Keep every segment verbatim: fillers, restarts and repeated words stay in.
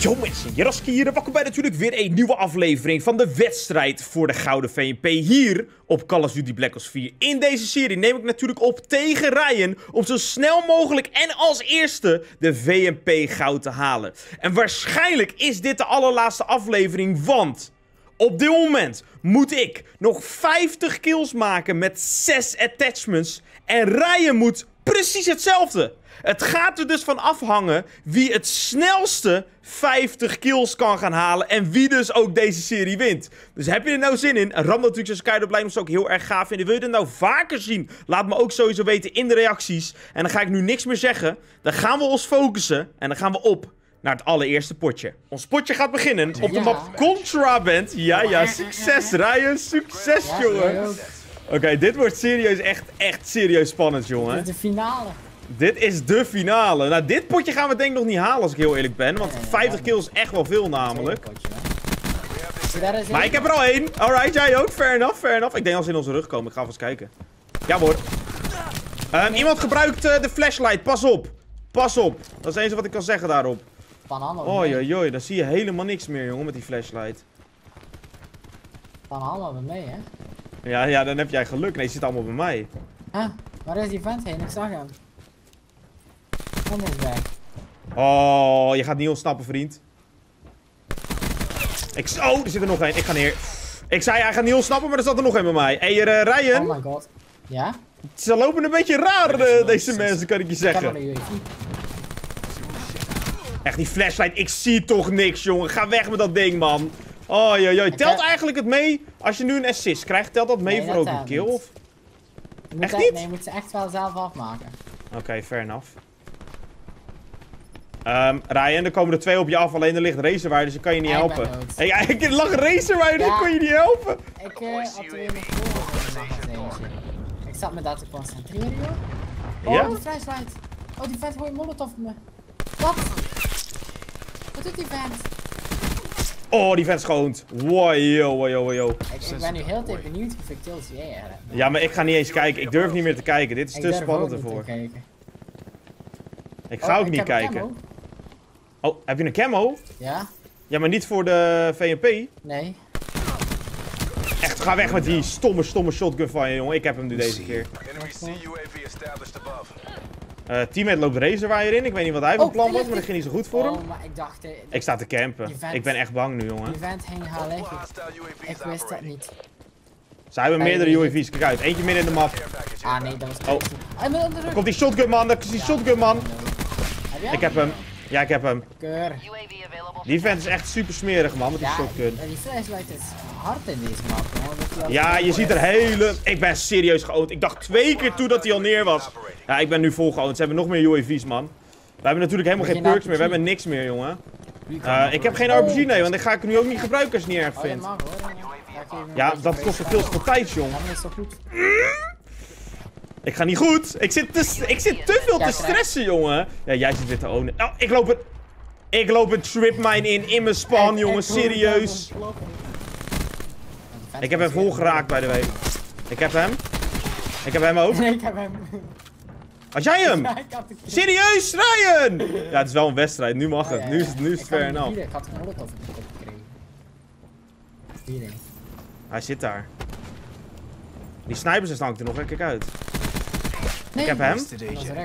Yo mensen, Jaraski hier en welkom bij natuurlijk weer een nieuwe aflevering van de wedstrijd voor de gouden V M P hier op Call of Duty Black Ops vier. In deze serie neem ik natuurlijk op tegen Ryan om zo snel mogelijk en als eerste de V M P goud te halen. En waarschijnlijk is dit de allerlaatste aflevering, want op dit moment moet ik nog vijftig kills maken met zes attachments en Ryan moet precies hetzelfde. Het gaat er dus van afhangen wie het snelste vijftig kills kan gaan halen en wie dus ook deze serie wint. Dus heb je er nou zin in? Ram natuurlijk als keiharde blijft ons ook heel erg gaaf vinden. Wil je dit nou vaker zien? Laat me ook sowieso weten in de reacties. En dan ga ik nu niks meer zeggen. Dan gaan we ons focussen en dan gaan we op naar het allereerste potje. Ons potje gaat beginnen op de map Contraband. Ja, ja, succes Ryan, succes jongen. Oké, okay, dit wordt serieus echt, echt serieus spannend jongen. Dit is de finale. Dit is de finale. Nou, dit potje gaan we denk ik nog niet halen als ik heel eerlijk ben. Want vijftig kills is echt wel veel namelijk. Maar ik heb er al één. Alright, jij ook. Fair enough, fair enough. Ik denk als ze in onze rug komen. Ik ga even kijken. Ja hoor. Um, iemand gebruikt uh, de flashlight. Pas op. Pas op. Dat is het enige wat ik kan zeggen daarop. Oei, oei, daar zie je helemaal niks meer, jongen, met die flashlight. Van allemaal bij mij, hè? Ja, ja, dan heb jij geluk. Nee, het zit allemaal bij mij. Huh? Waar is die vent heen? Ik zag hem. Oh, je gaat niet ontsnappen, vriend. Ik, oh, er zit er nog één. Ik ga neer. Ik zei, hij gaat niet ontsnappen, maar er zat er nog één bij mij. Hé, hey, uh, Ryan. Oh my god. Ja? Ze lopen een beetje raar, uh, deze mensen, kan ik je zeggen. Echt, die flashlight. Ik zie toch niks, jongen. Ga weg met dat ding, man. Oh, joh, joh. Telt eigenlijk het mee als je nu een assist krijgt? Telt dat mee nee, voor dat ook een kill? Of? Moet echt hij, niet? Nee, je moet ze echt wel zelf afmaken. Oké, okay, fair enough. Um, Ryan, er komen er twee op je af, alleen er ligt RazerWire, dus ik kan je niet helpen. Hey, ik lag RazerWire, ja. Ik kon je niet helpen. Ik uh, had er weer voor. Ik zat me daar te concentreren, joh. Oh, ja? Die flashlight. Oh, die vent gooit molotov op me. Wat? Wat doet die vent? Oh, die vent schoont. Wow, yo, wow, yo, wow, yo. Ik, ik ben nu heel tijd benieuwd of ik kills jij yeah, hebt. Ja, maar ik ga niet eens kijken. Ik durf niet meer te kijken. Dit is ik te spannend ervoor. Ik ga oh, ook ik niet kijken. Oh, heb je een camo? Ja. Ja, maar niet voor de V M P? Nee. Echt, ga weg met die stomme, stomme shotgun van je, jongen. Ik heb hem nu deze keer. Uh, teammate loopt RazerWire in. Ik weet niet wat hij van oh, plan was, maar dat ging niet zo goed voor hem. Oh, maar ik dacht... Uh, ik sta te campen. Event, ik ben echt bang nu, jongen. Die vent hing haar leeg. Ik wist dat niet. Ze hebben meerdere U A V's, kijk uit. Eentje midden in de map. Ah nee, dat was... Oh. Daar komt die shotgun, man. Daar is die shotgun, man. Ik heb hem. Ja, ik heb hem. Die vent is echt super smerig, man, met die shotgun. En die flashlight is hard in deze map. Ja, je ziet er hele... Ik ben serieus geoond. Ik dacht twee keer toe dat hij al neer was. Ja, ik ben nu vol geoond. Ze hebben nog meer U A V's, man. We hebben natuurlijk helemaal geen perks meer. We hebben niks meer, jongen. Uh, ik heb geen R P G, nee, want ik ga ik nu ook niet gebruiken als je het niet erg vindt. Ja, dat kost veel te veel tijd, jong. Ik ga niet goed. Ik zit te, ik zit te veel te stressen, jongen. Ja, jij zit weer te ownen. Oh, ik loop een... Ik loop een tripmine in, in mijn spawn, jongen. Serieus. Ik heb hem vol geraakt, by the way. Ik heb hem. Ik heb hem ook. Ik heb hem. Had jij hem? Serieus, Ryan! Ja, het is wel een wedstrijd. Nu mag het. Nu is het, nu is het fair enough. Ik had een molotov op de kop gekregen. Hierin. Hij zit daar. Die snipers hangt er nog, hè? Kijk uit. Nee, ik heb hem.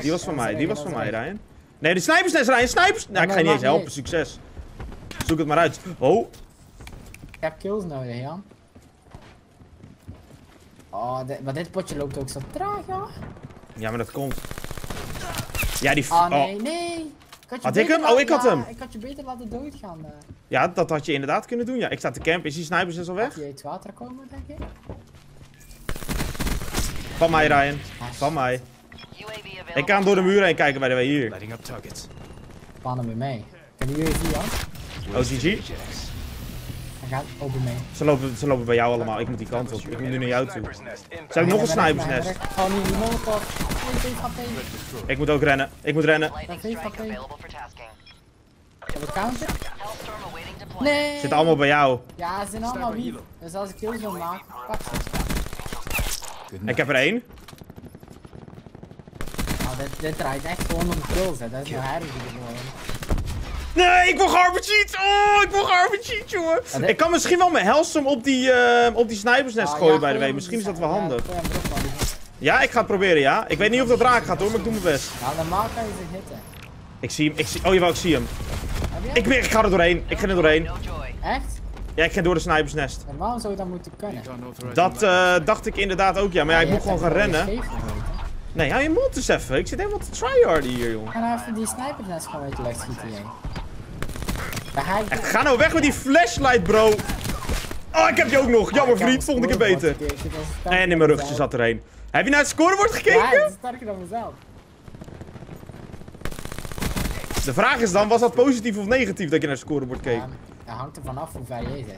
Die was van mij, die was van mij, Ryan. Nee, de snipers is Ryan, snipers! Nou, ik ga je niet eens helpen, succes. Zoek het maar uit. Oh. Ik heb kills nodig, Jan. Oh, dit, maar dit potje loopt ook zo traag, hoor. Ja, maar dat komt. Ja, die... Oh, nee, oh. nee. Ik had, had ik hem? Oh, ik had ja, hem. Ik had je beter laten doodgaan. Uh. Ja, dat had je inderdaad kunnen doen. Ja, ik sta te campen. Is die snipers dus al weg? Had je uit water komen, denk ik? Van mij, Ryan. Van mij. Ik kan door de muur heen kijken bij de way hier. Pan hem weer mee. Kunnen jullie het hier? O G G. Hij gaat ook weer mee. Ze lopen, ze lopen bij jou allemaal. Ik moet die kant op. Ik moet nu naar jou toe. Ze hebben nog een snipersnest. Ik moet ook rennen. Ik moet rennen. Nee. Zit allemaal bij jou. Ja, ze zijn allemaal wie. Dus als ik kills wil maken, pak ze. Ik heb er één. Oh, dit, dit rijdt echt gewoon om kills, hè. Dat is wel herrie geworden. Nee, ik wil geharpensheet! Oh, ik wil geharpensheet, jongen! Ja, ik kan misschien wel mijn Hellstorm op die, uh, op die snipersnest ah, gooien, ja, bij de way. Misschien is dat wel handig. Ja, ja, ik ga het proberen, ja. Ik weet niet of dat raak gaat, hoor, maar ik doe mijn best. Nou, normaal kan je dit hitten. Ik zie hem, ik zie... Oh, jawel, ik zie hem. Ik, ik ga er doorheen, ik ga er doorheen. Echt? Ja, ik ga door de snipersnest. Normaal zou dat moeten kunnen. Dat uh, dacht ik inderdaad ook, ja. Maar ja, ik moet gewoon gaan rennen. Nee, hou je mond eens even. Ik zit helemaal te tryharden hier, joh. Ga nou even die snipersnest gewoon uit de lucht schieten, joh. Ga nou weg met die flashlight, bro. Oh, ik heb je ook nog. Jammer, vriend. Volgende keer beter. En in mijn rugje zat er een. Heb je naar het scorebord gekeken? Ja, dat is sterker dan mezelf. De vraag is dan, was dat positief of negatief dat je naar het scorebord keek? Ja, hangt er vanaf hoe ver je zit, hè.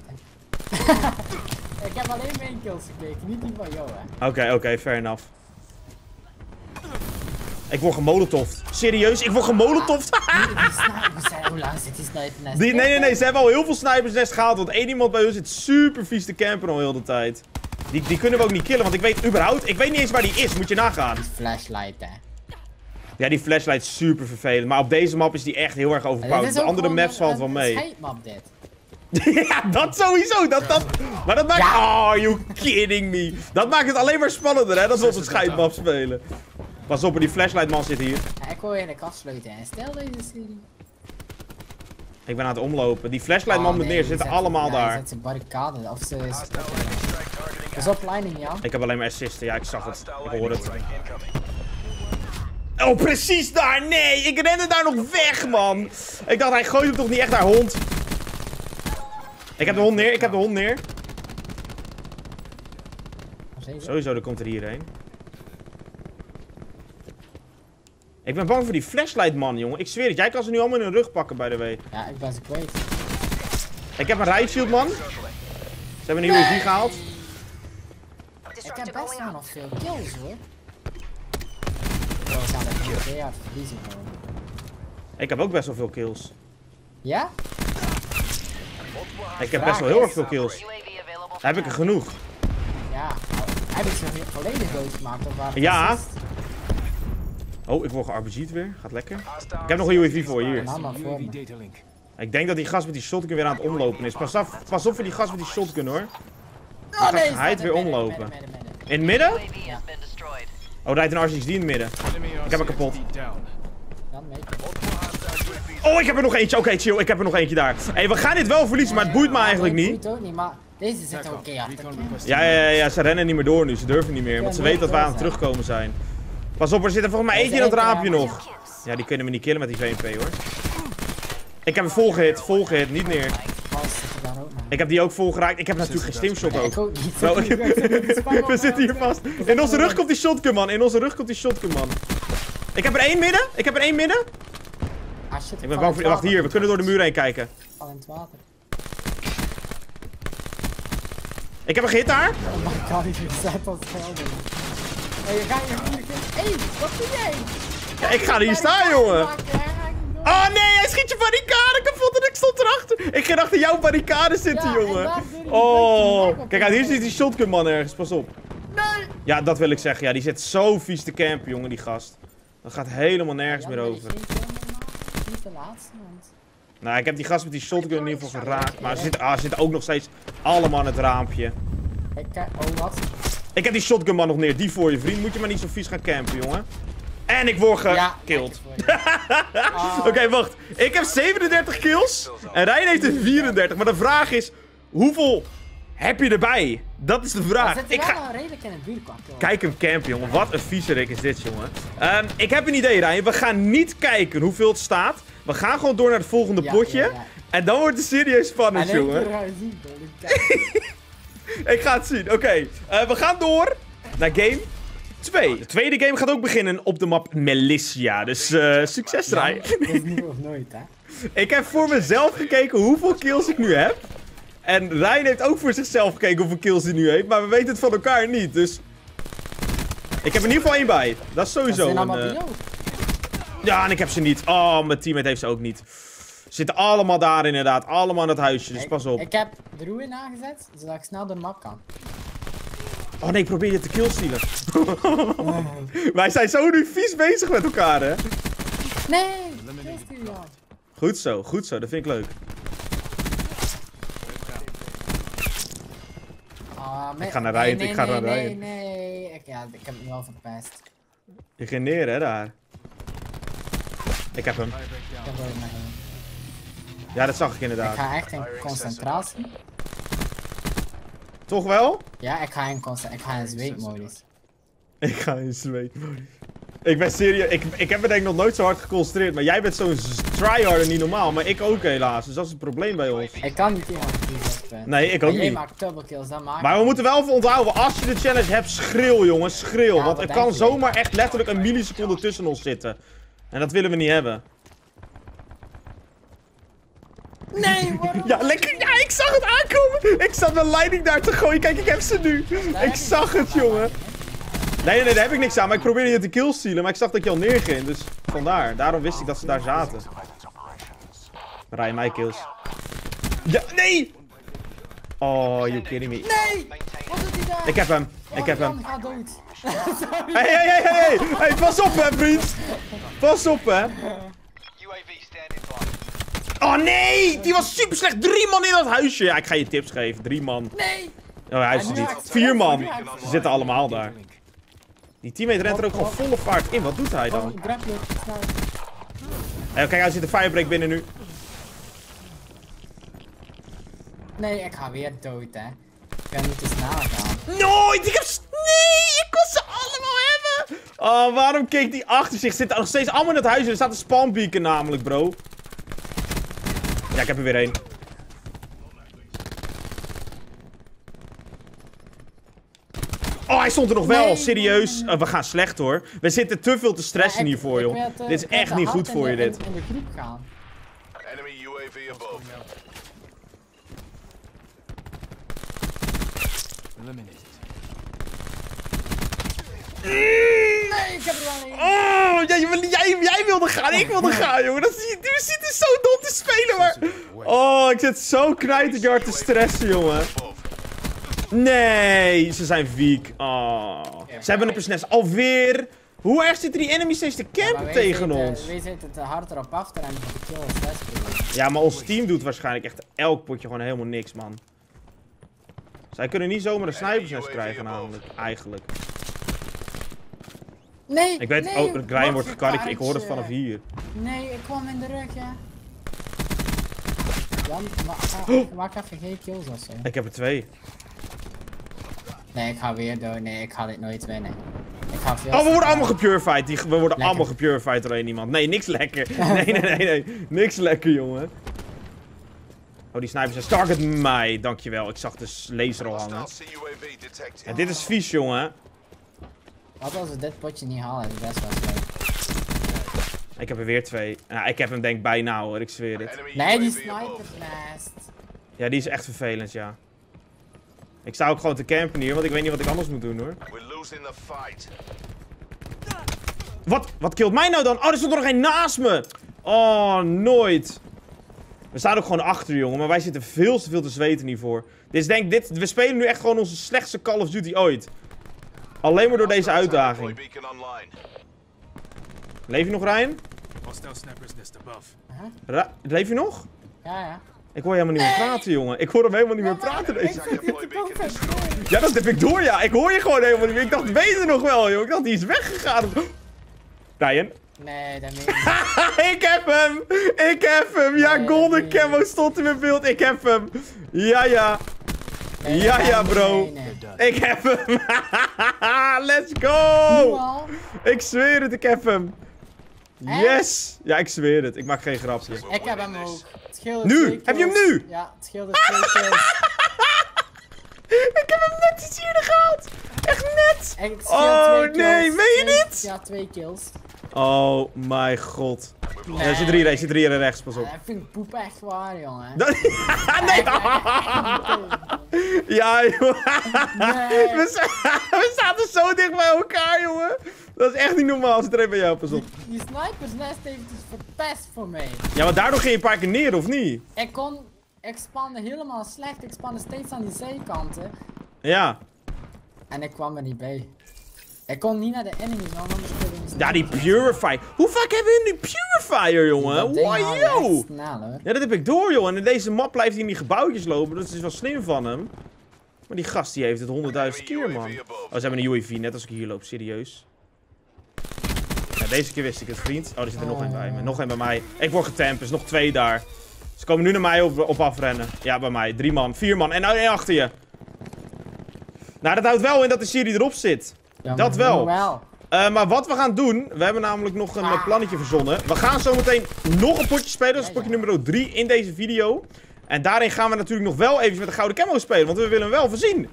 Ik heb alleen mijn kills gekeken, niet die van jou, hè. Oké, okay, oké, okay, fair enough. Ik word gemolotoft. Serieus, ik word gemolotoft. Ah, die snipers zijn, hoe lang zit die snipersnest? Nee, nee, nee, ze hebben al heel veel snipersnest gehaald, want één iemand bij hun zit super vies te campen al heel de tijd. Die, die kunnen we ook niet killen, want ik weet überhaupt, ik weet niet eens waar die is, moet je nagaan. Die flashlight, hè. Ja, die flashlight is super vervelend, maar op deze map is die echt heel erg overpowered. Op de andere maps valt wel mee. Het is een map dit. Ja, dat sowieso. Dat, dat, maar dat maakt... Ja. Oh, you kidding me. Dat maakt het alleen maar spannender, hè, dat we op een scheidmap spelen. Pas op, die flashlight man zit hier. Ja, ik hoor je in de kast sleuten en stel deze serie. Ik ben aan het omlopen. Die flashlight man oh, nee, meneer zitten allemaal ja, daar. Ze barricade of ze... Is... Is op lightning, ja? Ik heb alleen maar assisten. Ja, ik zag het. Ik hoor het. Oh, precies daar! Nee, ik rende daar nog weg, man! Ik dacht, hij gooit hem toch niet echt naar hond? Ik heb de hond neer, ik heb de hond neer. Sowieso, er komt er hierheen. Ik ben bang voor die flashlight, man, jongen. Ik zweer het, jij kan ze nu allemaal in hun rug pakken, by the way. Ja, ik ben ze kwijt. Ik heb een rijshield, man. Ze hebben een U A V gehaald. Ik heb best wel nog veel kills, hoor. Ik heb ook best wel veel kills. Ja? Ik heb best wel heel erg veel kills. Heb ik er genoeg? Ja. Heb ik ze volledig doodgemaakt of waar? Ja. Oh, ik word ge-R P G'd weer. Gaat lekker. Ik heb nog een U A V voor hier. Ik denk dat die gast met die shotgun weer aan het omlopen is. Pas op, pas op voor die gast met die shotgun, hoor. Dan gaat hij het weer omlopen. In het midden? Ja. Oh, daar rijdt een R C X D in het midden. Ik heb hem kapot. Oh, ik heb er nog eentje. Oké, okay, chill. Ik heb er nog eentje daar. Hé, hey, we gaan dit wel verliezen, maar het boeit me eigenlijk niet. Het boeit ook niet, maar deze zit oké okay achter. Ja, ja, ja, ja, ze rennen niet meer door nu. Ze durven niet meer, want ze weten dat wij aan het terugkomen zijn. Pas op, er zit er volgens mij eentje in dat raampje nog. Ja, die kunnen we niet killen met die V M P, hoor. Ik heb hem vol gehit, vol gehit, niet neer. Ik heb die ook vol geraakt. Ik heb natuurlijk geen stimshot ook. ook niet. Bro, we zitten hier vast. In onze rug komt die shotgun, man. In onze rug komt die shotgun, man. Ik heb er één midden. Ik heb er één midden. Ah, shit, ik ben bang voor... Wacht, hier. We kunnen door de muur heen kijken. Al in het water. Ik heb een gehit daar. Oh my god, ik zet dat gelden. Hey, je gaat hier vier keer. Hey, wat doe jij? Ja, ik ga hier staan, jongen. Oh nee, hij schiet je barricade kapot en ik stond erachter. Ik ging achter jouw barricade zitten, ja, jongen. Oh, kijk uit, hier zit die shotgun man ergens, pas op. Nee. Ja, dat wil ik zeggen. Ja, die zit zo vies te campen, jongen, die gast. Dat gaat helemaal nergens ja, meer over. Niet de laatste, want... Nou, ik heb die gast met die shotgun in ieder geval geraakt. Maar ze zitten, ah, ze zitten ook nog steeds allemaal in het raampje. Ik, oh, wat? Ik heb die shotgun man nog neer, die voor je vriend. Moet je maar niet zo vies gaan campen, jongen. En ik word gekilld. Ja, oh. Oké, okay, wacht. Ik heb zevenendertig kills. En Ryan heeft er vierendertig. Maar de vraag is, hoeveel heb je erbij? Dat is de vraag. Ik ga wel redelijk in het buurtpak, joh. Kijk hem campen, jongen. Wat een viezerik is dit, jongen. Um, ik heb een idee, Ryan. We gaan niet kijken hoeveel het staat. We gaan gewoon door naar het volgende ja, potje. Ja, ja. En dan wordt het serieus spannend, alleen jongen. Zien, ik ga het zien. Oké, okay. uh, we gaan door naar game. Twee. De tweede game gaat ook beginnen op de map Melissia. Dus uh, succes, Ryan. Dat is nu of nooit, hè? Ik heb voor mezelf gekeken hoeveel kills ik nu heb. En Ryan heeft ook voor zichzelf gekeken hoeveel kills hij nu heeft. Maar we weten het van elkaar niet, dus... Ik heb in ieder geval één bij. Dat is sowieso een... Uh... Ja, en ik heb ze niet. Oh, mijn teammate heeft ze ook niet. Ze zitten allemaal daar inderdaad. Allemaal in dat huisje, dus pas op. Ik, ik heb de roeien aangezet, zodat ik snel door de map kan. Oh nee, ik probeer je te killstealen. Oh. Wij zijn zo nu vies bezig met elkaar, hè? Nee, killstealen. Goed zo, goed zo. Dat vind ik leuk. Oh, ik ga naar Ryan, nee, nee, ik ga nee, naar nee, Ryan. Nee, nee, nee. Ja, ik heb hem wel verpest. Je ging neer, hè, daar. Ik heb hem. Ik heb hem. Ja, dat zag ik inderdaad. Ik ga echt in concentratie. Toch wel? Ja, ik ga in concentratie. Ik ga in zweetmodus. Ik ga in zweetmodus. Ik ben serieus. Ik, ik heb me denk ik nog nooit zo hard geconcentreerd. Maar jij bent zo'n tryharder niet normaal. Maar ik ook helaas. Dus dat is het probleem bij ons. Ik kan niet iemand kiezen. Nee, ik ook niet. Jij maakt double kills, dan maak ik. Maar we moeten wel even onthouden. Als je de challenge hebt, schreeuw jongens. Schreeuw. Ja, want er kan zomaar echt letterlijk een milliseconde tussen ons zitten. En dat willen we niet hebben. Nee, waarom? Ja, lekker. Ja, ik zag het aankomen. Ik zat mijn leiding daar te gooien. Kijk, ik heb ze nu. Ik zag het, jongen. Nee, nee, daar heb ik niks aan. Maar ik probeerde je te killstealen. Maar ik zag dat je al neerging. Dus vandaar. Daarom wist ik dat ze daar zaten. Rij mij kills. Ja, nee! Oh, you're kidding me. Nee! Wat doet hij daar? Ik heb hem. Ik heb hem. Hé, hé, hé, hé! Hé, pas op, hè, vriend! Pas op, hè! Oh nee, die was super slecht. Drie man in dat huisje. Ja, ik ga je tips geven. Drie man. Nee. Oh, hij is er niet. Vier man. Ze zitten allemaal daar. Die teammate rent er ook gewoon volle vaart in. Wat doet hij dan? Hey, kijk, hij zit de firebreak binnen nu. Nee, ik ga weer dood, hè. Ik ben niet te snel gaan. Nooit! Ik heb... Nee, ik kon ze allemaal hebben. Oh, waarom keek die achter zich? Zitten nog steeds allemaal in het huisje. Er staat een spawnbeacon namelijk, bro. Ja, ik heb er weer één. Oh, hij stond er nog wel. Nee, serieus. Nee, nee. Uh, we gaan slecht hoor. We zitten te veel te stressen ja, ik, hiervoor, joh. Het, uh, dit is echt niet goed voor je, dit. In de groep gaan. Enemy U A V above. Nee, ik heb er wel niet. Oh, jij, jij, jij wilde gaan, ik wilde gaan, jongen. We zitten zo dom te spelen, maar... Oh, ik zit zo knijtend hard te stressen, jongen. Nee, ze zijn weak. Oh. Ze hebben een persnest alweer. Hoe erg zitten die enemies steeds te campen ja, tegen zitten, ons? Wij zitten te hard erop af te rennen. Ja, maar ons team doet waarschijnlijk echt elk potje gewoon helemaal niks, man. Zij kunnen niet zomaar een snipersnest krijgen, namelijk, eigenlijk. Nee, ik weet, nee, oh, Ryan wordt gekarkt. Ik hoor het vanaf hier. Nee, ik kwam in de rug, ja. Jan, ma ah, ik maak even geen kills ofzo. Ik heb er twee. Nee, ik ga weer door. Nee, ik ga dit nooit winnen. Ik ga veel oh, we worden allemaal gepurified. Die, we worden lekker. allemaal gepurified door één iemand. Nee, niks lekker. Nee, nee, nee, nee. Niks lekker, jongen. Oh, die snipers zijn target mij. Dankjewel. Ik zag de laser al hangen. En dit is vies, jongen. Wat als we dit potje niet halen, is best wel slecht. Ik heb er weer twee. Nou, ik heb hem denk bijna hoor, ik zweer het. Nee, die sniper blast. Ja, die is echt vervelend, ja. Ik sta ook gewoon te campen hier, want ik weet niet wat ik anders moet doen hoor. Wat? Wat killt mij nou dan? Oh, er stond er nog één naast me! Oh, nooit. We staan ook gewoon achter, jongen, maar wij zitten veel te veel te zweten hiervoor. Dus denk, dit, we spelen nu echt gewoon onze slechtste Call of Duty ooit. Alleen maar door deze uitdaging. Leef je nog, Ryan? Ra Leef je nog? Ja, ja. Ik hoor helemaal niet meer praten, jongen. Ik hoor hem helemaal niet meer praten. Deze. Ja, dat heb ik door, ja. Ik hoor je gewoon helemaal niet meer. Ik dacht, weet je nog wel, joh. Ik dacht, die is weggegaan. Ryan? Nee, dat meen ik niet. Ik heb hem! Ik heb hem! Ja, golden camo stond in mijn beeld. Ik heb hem. Ja, ja. Ja, ja, bro. Ik heb hem. Let's go. Ik zweer het, ik heb hem. Yes. Ja, ik zweer het. Ik maak geen grapje. Ik heb hem ook. Nu? Heb je hem nu? Ja, het scheelde twee kills. Ik heb hem net iets hier gehaald. Echt net. Oh, nee. Meen je niet? Ja, twee kills. Oh, mijn god. Nee, nee, er zit drie, er zit drie rechts, pas op. Ja, ik vind poep echt waar, jongen. Dat, ja, nee! Ja, jongen. Nee. We, sta, we zaten zo dicht bij elkaar, jongen. Dat is echt niet normaal, zit er even bij jou, pas op. Die, die snipers nest heeft het dus verpest voor mij. Ja, maar daardoor ging je een paar keer neer, of niet? Ik kon... Ik spande helemaal slecht. Ik spande steeds aan die zijkanten. Ja. En ik kwam er niet bij. Ik kon niet naar de enemies, want anders kon ik niet Ja, die Purify. Hoe vaak hebben we nu Purifier, jongen? Wow, yo! Ja, dat heb ik door, jongen. In deze map blijft hij in die gebouwtjes lopen. Dat is wel slim van hem. Maar die gast, die heeft het honderdduizend keer, man. Oh, ze hebben een U A V, net als ik hier loop. Serieus. Ja, deze keer wist ik het, vriend. Oh, er zit er nog één bij me. Nog één bij mij. Ik word getampt, dus nog twee daar. Ze komen nu naar mij op, op afrennen. Ja, bij mij. Drie man, vier man. En nou één achter je. Nou, dat houdt wel in dat de serie erop zit. Ja, dat wel. wel. Uh, maar wat we gaan doen, we hebben namelijk nog een ah. plannetje verzonnen. We gaan zo meteen nog een potje spelen, dat is potje nummer drie in deze video. En daarin gaan we natuurlijk nog wel even met de gouden camo spelen, want we willen hem wel voorzien.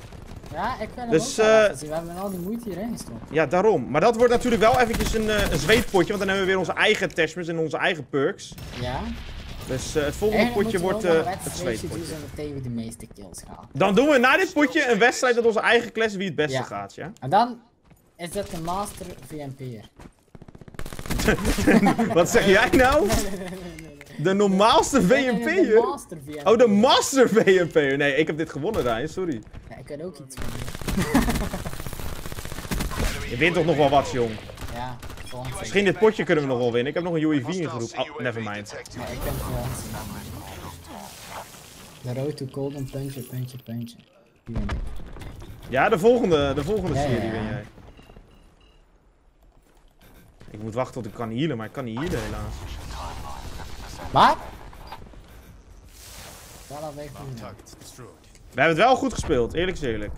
Ja, ik wil hem dus, ook wel uh, voorzien, we hebben al die moeite hierheen gestopt. Ja, daarom. Maar dat wordt natuurlijk wel eventjes een, uh, een zweetpotje, want dan hebben we weer onze eigen attachments en onze eigen perks. Ja. Dus uh, het volgende en potje wordt uh, het zweetpotje. Tegen de meeste kills gaan. Dan doen we na dit potje een wedstrijd met onze eigen class wie het beste ja. gaat, ja. En dan... Is dat de master V M P'er? Wat zeg jij nou? Nee, nee, nee, nee, nee. De normaalste V M P'er? Oh, de master V M P'er. Nee, ik heb dit gewonnen, Ryan. Sorry. Ja, ik kan ook iets van Je wint toch nog wel wat, jong? Ja. Misschien dit potje kunnen we nog wel winnen. Ik heb nog een U A V ingeroepen. Oh, nevermind. Ja, ik kan het wel zien. De road to cold en puntje, puntje, puntje. Ja, de volgende, de volgende ja, serie ja, ja. win jij. Ik moet wachten tot ik kan healen, maar ik kan niet healen helaas. Wat? We hebben het wel goed gespeeld, eerlijk is eerlijk.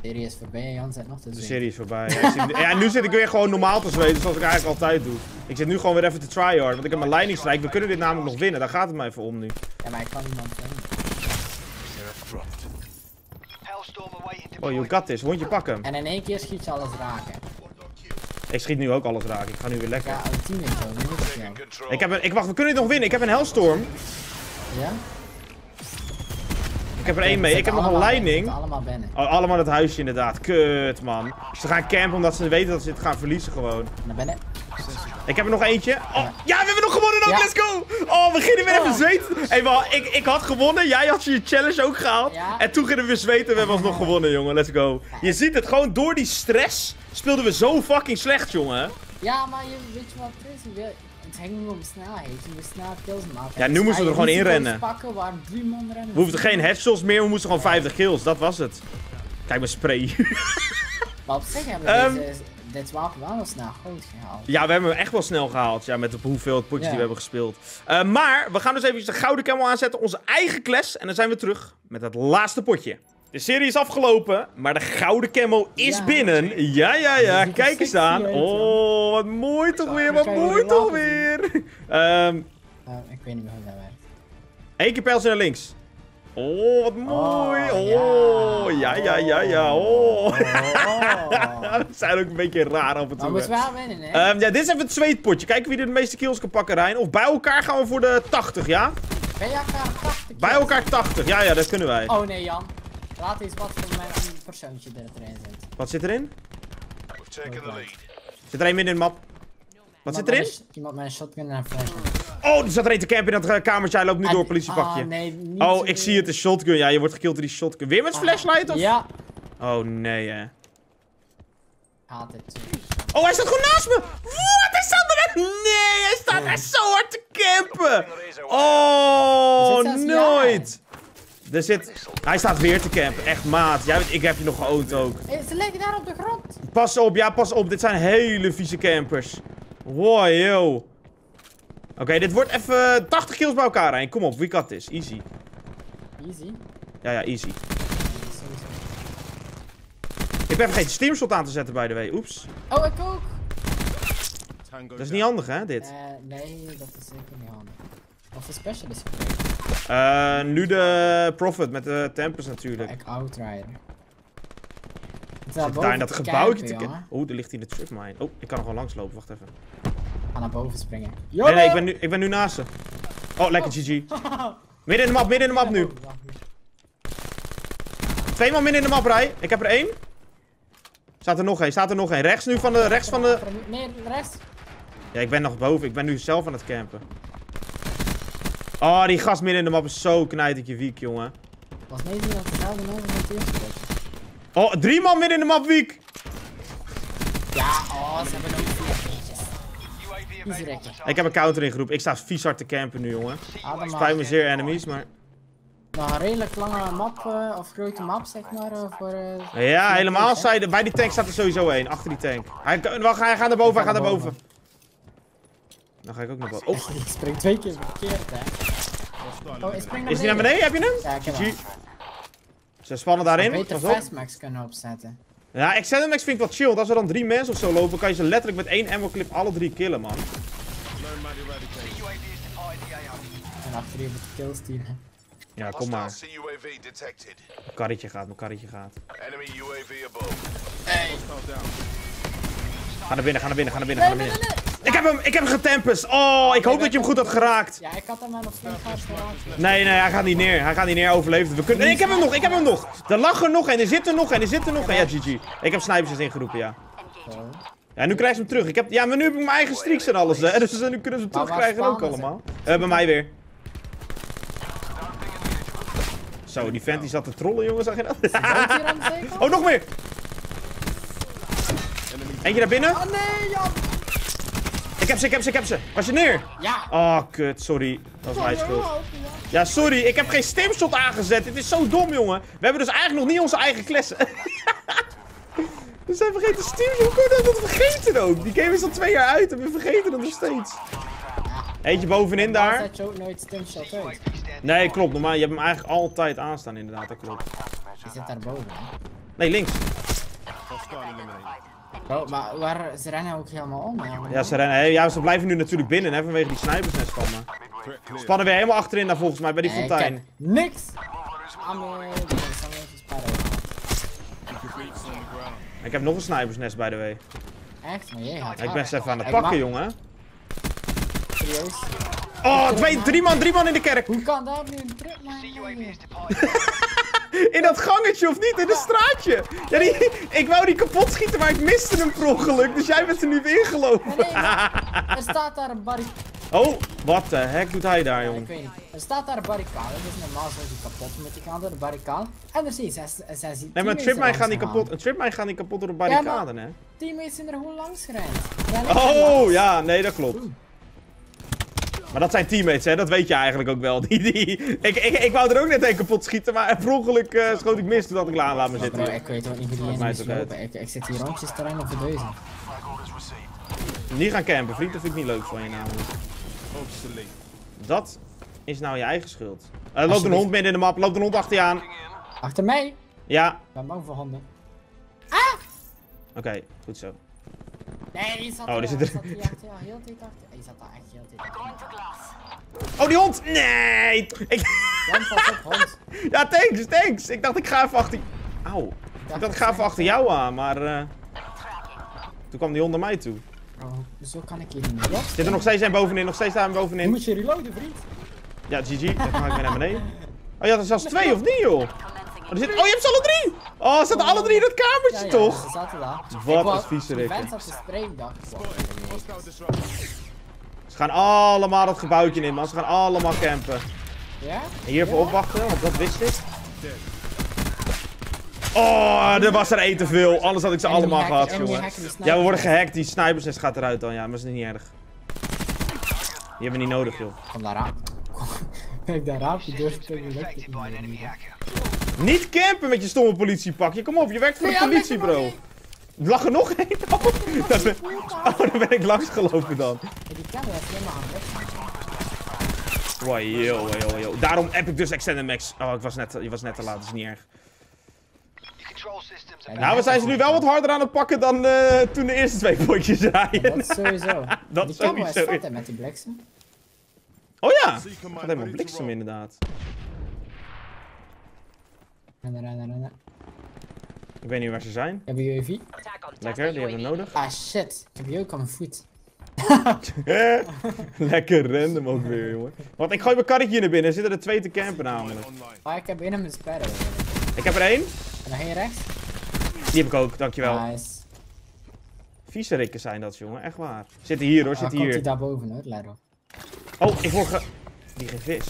De serie is voorbij, Jan zit nog te zien. De serie is voorbij. Ja, nu zit ik weer gewoon normaal te zweten, zoals ik eigenlijk altijd doe. Ik zit nu gewoon weer even te tryhard, want ik heb mijn leiding strijk. We kunnen dit namelijk nog winnen, daar gaat het mij even om nu. Ja, maar ik kan niemand winnen. Oh, you got this, hondje pak hem. En in één keer schiet je alles raken. Ik schiet nu ook alles raak. Ik ga nu weer lekker. Ja, tien is zo. Nu ik heb een, ik wacht, we kunnen dit nog winnen. Ik heb een Hellstorm. Ja? Ik heb er één mee. Ik heb nog een Lightning. Allemaal binnen. Oh, allemaal het huisje inderdaad. Kut, man. Ze gaan campen omdat ze weten dat ze dit gaan verliezen gewoon. Naar binnen. Ik heb er nog eentje. Oh, ja, we hebben nog gewonnen ook. Ja. Let's go. Oh, we gingen weer even zweten. Hé, hey, man, ik, ik had gewonnen. Jij had je challenge ook gehaald. Ja. En toen gingen we weer zweten. We hebben alsnog gewonnen, jongen. Let's go. Je ziet het gewoon door die stress. Speelden we zo fucking slecht, jongen. Ja, maar je, weet je wat het is? Je, het hangt niet om snelheid. Je moet snel kills maken. Ja, nu moesten we er gewoon inrennen. Pakken waar drie man rennen. We hoefden geen headshots meer, we moesten gewoon ja. vijftig kills. Dat was het. Kijk, mijn spray. Maar op zich hebben we um, deze, dit wapen wel nog snel goed gehaald. Ja, we hebben hem echt wel snel gehaald. Ja, met hoeveel potjes ja. die we hebben gespeeld. Uh, maar we gaan dus even de gouden camel aanzetten. Onze eigen class. En dan zijn we terug met het laatste potje. De serie is afgelopen, maar de gouden camo is ja. binnen. Ja, ja, ja. Kijk eens aan. Oh, wat mooi toch weer. Wat mooi toch weer. Um, ik weet niet meer hoe dat werkt. Eén keer pijltje naar links. Oh, wat mooi. Oh, ja, ja, ja, ja. Oh. We zijn ook een beetje raar af en toe. Maar we moeten wel winnen, hè? Um, ja, dit is even het zweetpotje. Kijken wie er de meeste kills kan pakken, Rijn. Of bij elkaar gaan we voor de tachtig, ja? Bij elkaar tachtig. Bij elkaar tachtig. Ja, ja, dat kunnen wij. Oh, nee, Jan. Laat eens wat voor mijn persoontje erin zit. Wat zit erin? Zit er één midden in de map? Wat zit erin? Iemand met een shotgun en een flash. Oh, er zat er één te campen in dat kamertje. Hij loopt nu door het politiepakje. Oh, ik zie het, de shotgun. Ja, je wordt gekild door die shotgun. Weer met flashlight of? Ja. Oh nee, hè. Haat het. Oh, hij staat gewoon naast me! Wat? Hij staat er net! Nee, hij staat echt zo hard te campen! Oh, nooit! Er zit... Hij staat weer te campen. Echt, maat. Jij, ik heb je nog geoond ook. Ze liggen daar op de grond. Pas op, ja, pas op. Dit zijn hele vieze campers. Wow, yo. Oké, okay, dit wordt even tachtig kills bij elkaar heen. Kom op, we got this. Easy. Easy? Ja, ja, easy. Ik ben vergeten Stimshot aan te zetten, by the way. Oeps. Oh, ik ook. Dat is niet handig, hè, dit? Uh, nee, dat is zeker niet handig. Of een specialist. Uh, nu de Prophet met de Tempus natuurlijk. Ja, ik Outrider. Zit daar in dat gebouwtje te kijken. Oh, er ligt hij in de tripmine. Oh, ik kan er gewoon langs lopen, wacht even. Ga naar boven springen. Yo, nee, nee, ik ben nu, ik ben nu naast ze. Oh, lekker G G. Midden in de map, midden in de map nu. Twee man midden in de map, Rij. Ik heb er één. Staat er nog één, staat er nog één. Rechts nu van de, rechts van de... Nee, rechts. Ja, ik ben nog boven. Ik ben nu zelf aan het campen. Oh, die gast midden in de map is zo knijtertje wiek, jongen. Was niet dat ik nou de nodig met de eerste was. Oh, drie man midden in de map wiek! Ja, oh, ze hebben ook Ik heb een counter in groep. Ik sta vies hard te campen nu, jongen. Spijt me zeer enemies, maar... Nou, een redelijk lange map, uh, of grote map, zeg maar, uh, voor... Uh, ja, helemaal. Zijde, bij die tank staat er sowieso één, achter die tank. Hij, wacht, hij gaat naar boven, hij gaat naar boven. Dan ga ik ook naar boven. Oh, ik spring twee keer verkeerd, hè. Oh, is hij naar beneden? Heb je hem? Ja, ik heb hem. Ze spannen daarin. Ik beter fastmax kunnen opzetten. Ja, Extended Max vind ik wel chill. Als er dan drie mensen of zo lopen, kan je ze letterlijk met één ammo clip alle drie killen, man. En achter je met de kills teamen. Ja, kom maar. Mijn karretje gaat, mijn karretje gaat. Hey. Ga naar binnen, ga naar binnen, ga naar binnen, ga naar binnen. Ik heb hem, ik heb hem getempest. Oh, ik hoop dat je hem goed had geraakt. Ja, ik had hem nog niet geraakt. Nee, nee, hij gaat niet neer. Hij gaat niet neer, overleefd. We kunnen... Nee, ik heb hem nog, ik heb hem nog. Er lag er nog en er zit er nog en er zit er nog. En ja, G G. Ik heb snipers ingeroepen, ja. Ja, nu krijg je hem terug. Ik heb... Ja, maar nu heb ik mijn eigen streaks en alles. Hè. Dus nu kunnen ze hem terugkrijgen ook allemaal. Uh, bij mij weer. Zo, die vent die zat te trollen, jongens. Zag je dat? Oh, nog meer! Eentje naar binnen. Oh nee, Jan! Ik heb ze, ik heb ze, ik heb ze. Was je neer? Ja. Oh, kut. Sorry. Dat was mijn schuld. Ja, sorry. Ik heb geen stimshot aangezet. Dit is zo dom, jongen. We hebben dus eigenlijk nog niet onze eigen klassen. We zijn vergeten stimshot. Hoe kunnen we dat vergeten ook? Die game is al twee jaar uit en we vergeten dat nog steeds. Eentje bovenin daar. Zet je ook nooit stimshot uit. Nee, klopt. Normaal, je hebt hem eigenlijk altijd aanstaan, inderdaad. Dat klopt. Je zit daar boven, hè? Nee, links. Oh, maar waar, ze rennen ook helemaal om, hè? Ja, ze rennen. Hey, ja, ze blijven nu natuurlijk binnen, hè, vanwege die snipersnest van me. Spannen weer helemaal achterin daar, volgens mij, bij die nee, fontein. Ik ken niks! Ammo, ik zal even sparen. Ik heb nog een snipersnest, by the way. Echt? Maar jij gaat. Ik ben ze even aan het pakken, mag... jongen. Serieus? Oh, twee, drie man, drie man in de kerk. Hoe kan daar nu een trip, man? In dat gangetje of niet? In dat straatje. Ja, die, ik wou die kapot schieten, maar ik miste hem per ongeluk. Dus jij bent er nu weer ingelopen. Nee, nee, er staat daar een barricade. Oh, wat de heck doet hij daar, jongen? Ja, ik weet niet. Er staat daar een barricade. Dus normaal zou die kapot met die kant door de barricade. En er zijn zes, zes team. Nee, maar een tripmine gaan die kapot. Een tripmine gaan die kapot door de barricade, ja, hè? Teammates zijn er gewoon langs gereden. Oh, ja, nee, dat klopt. Oeh. Maar dat zijn teammates, hè? Dat weet je eigenlijk ook wel. Die, die... Ik, ik, ik wou er ook net een kapot schieten, maar per ongeluk uh, schoot ik mis toen had ik la laat me zitten. Oh, bro, ik weet ook niet hoe die is lopen. Ik, ik zit hier rondjes te rennen op de deuzen. Niet gaan campen, vriend. Dat vind ik niet leuk van je namelijk. Dat is nou je eigen schuld. Uh, loopt een hond bent... midden in de map. Loopt een hond achter je aan. Achter mij? Ja. Ik ben bang voor honden. Ah! Oké, okay, goed zo. Nee, die zat, oh, die zat er die echt heel, heel tijd achter. Die zat daar echt heel tijd achter. Oh, die hond! Nee! Ik... Jan, pas op, hond. Ja, thanks, thanks. Ik dacht, ik ga even achter... Auw. Ik dacht, ik ga even achter jou aan, maar... Uh... Toen kwam die hond naar mij toe. Oh, dus zo kan ik hier niet op. Zit er nog steeds een bovenin, nog steeds daar een bovenin. Moet je reloaden, vriend. Ja, G G. Dan ga ik weer naar beneden. Oh, je had er zelfs twee, of niet, joh? Oh, er zit... oh, je hebt ze alle drie! Oh, ze zaten alle drie in dat kamertje, ja, ja, toch? Ze zaten daar. Wat een vieze rikken. Ik was op de streemdag. Ze gaan allemaal dat gebouwtje in, man. Ze gaan allemaal campen. Ja? En hiervoor ja? opwachten, want dat wist ik. Oh, er was er één te veel. Anders had ik ze allemaal hacken, gehad, jongen. Ja, we worden gehackt. Die snipersnest gaat eruit dan, ja. Maar dat is niet erg. Die hebben we niet nodig, joh. Kom daar aan. Kijk, daar raap je durft te niet campen met je stomme politiepakje. Kom op, je werkt voor de politie, bro. Lag er nog één? Oh, daar ben... oh, daar ben ik langs gelopen dan. Die camera is helemaal aan het yo, yo, yo. Daarom heb ik dus Extended Max. Oh, ik was net, je was net te laat, dat is niet erg. Nou, we zijn ze nu wel wat harder aan het pakken dan uh, toen de eerste twee potjes draaien. Dat is sowieso. Dat die camera is vet, hè, met die bliksem. Oh ja, dat is helemaal bliksem inderdaad. Ik weet niet waar ze zijn. Hebben U A V? Lekker, die hebben we nodig. Ah shit, ik heb je ook aan mijn voet. Lekker random ook weer, jongen. Want ik gooi mijn karretje naar binnen, er zitten er twee te campen namelijk. Ah, ik heb in hem een Sparrow. Ik heb er één. En dan één rechts. Die heb ik ook, dankjewel. Nice. Vieze rikken zijn dat, jongen, echt waar. Zitten hier hoor, zitten hier. Komt hij daar boven hoor, let op. Oh, ik hoor ge... Die geen vis.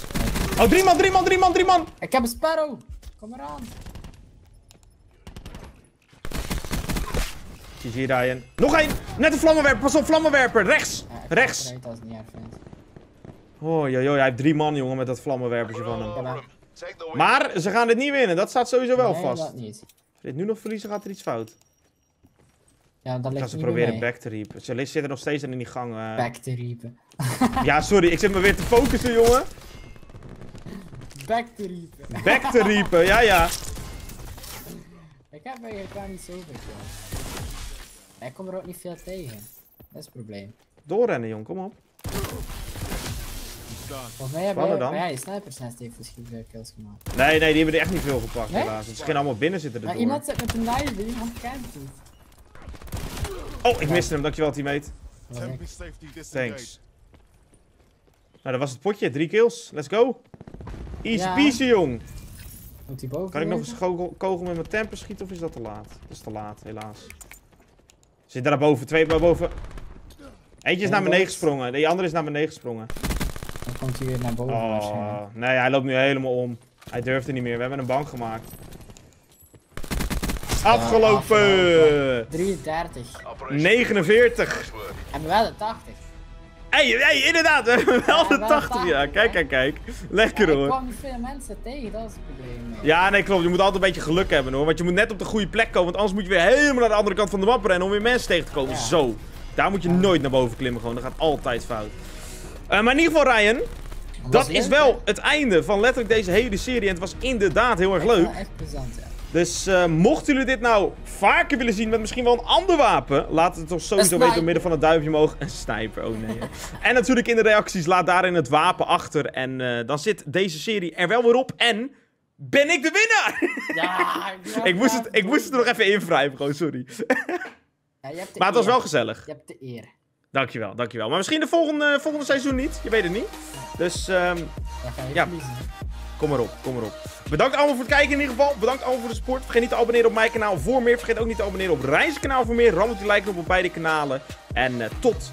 Oh, drie man, drie man, drie man, drie man! Ik heb een Sparrow! Kom maar aan. G G Ryan. Nog één! Net een vlammenwerper, pas op, vlammenwerper, rechts! Ja, Rechts! Ik weet als het niet erg vindt. Oh joh, joh, hij heeft drie man, jongen, met dat vlammenwerpertje van hem. Maar ze gaan dit niet winnen, dat staat sowieso wel nee, vast. Dat niet. Als dit nu nog verliezen, gaat er iets fout. Ja, dat ik ga ze proberen mee. back te riepen. Ze zitten nog steeds in die gang. Uh... Back te riepen. Ja, sorry, ik zit me weer te focussen, jongen. Back te riepen. Back te riepen, ja, ja. Ik heb eigenlijk daar niet zoveel van. Ik kom er ook niet veel tegen. Dat is het probleem. Doorrennen, jong, kom op. Volgens mij hebben wij die snipers net even verschillende kills gemaakt. Nee, nee, die hebben er echt niet veel gepakt, nee? Helaas. Het ging allemaal binnen zitten erdoor. Maar iemand zit met een knife, iemand kent het niet. Oh, ik miste hem, dankjewel teammate. Thanks. Nou, dat was het potje. Drie kills. Let's go. Easy peasy, jong. Moet die boven kan ik nog eens kogel, kogel met mijn temper schieten of is dat te laat? Dat is te laat, helaas. Zit daar boven, twee maar boven. Eentje is naar beneden gesprongen, de andere is naar beneden gesprongen. Dan komt hij weer naar boven. Oh, nee, hij loopt nu helemaal om. Hij durft er niet meer, we hebben een bank gemaakt. Afgelopen! drieëndertig. negenenveertig. En we wel de tachtig. Hé, hey, hey, inderdaad, we hebben wel ja, de wel tachtig. tachtig. Ja, kijk, kijk, kijk. Lekker ja, hoor. Ik kwam niet veel mensen tegen, dat is het probleem. Ja, nee, klopt. Je moet altijd een beetje geluk hebben hoor. Want je moet net op de goede plek komen. Want anders moet je weer helemaal naar de andere kant van de map rennen om weer mensen tegen te komen. Ja. Zo. Daar moet je ja. nooit naar boven klimmen gewoon. Dat gaat altijd fout. Uh, maar in ieder geval, Ryan. Was dat leuk, is wel hè? Het einde van letterlijk deze hele serie. En het was inderdaad heel erg leuk. Echt plezant, ja. Dus uh, mochten jullie dit nou vaker willen zien met misschien wel een ander wapen, laat het ons sowieso weten door middel van een duimpje omhoog. Een sniper, oh nee. En natuurlijk in de reacties, laat daarin het wapen achter. En uh, dan zit deze serie er wel weer op. En ben ik de winnaar! Ja, ja, ik, moest het, ik moest het er nog even in wrijven, gewoon, sorry. Ja, je hebt maar het was eer. wel gezellig. Je hebt de eer. Dankjewel, dankjewel. Maar misschien de volgende, volgende seizoen niet, je weet het niet. Dus, um, ja, ja. kom maar op, kom maar op. Bedankt allemaal voor het kijken in ieder geval. Bedankt allemaal voor de support. Vergeet niet te abonneren op mijn kanaal voor meer. Vergeet ook niet te abonneren op Reizenkanaal voor meer. Rammelt die like op op beide kanalen. En uh, tot...